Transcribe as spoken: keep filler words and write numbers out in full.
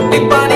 mi padre.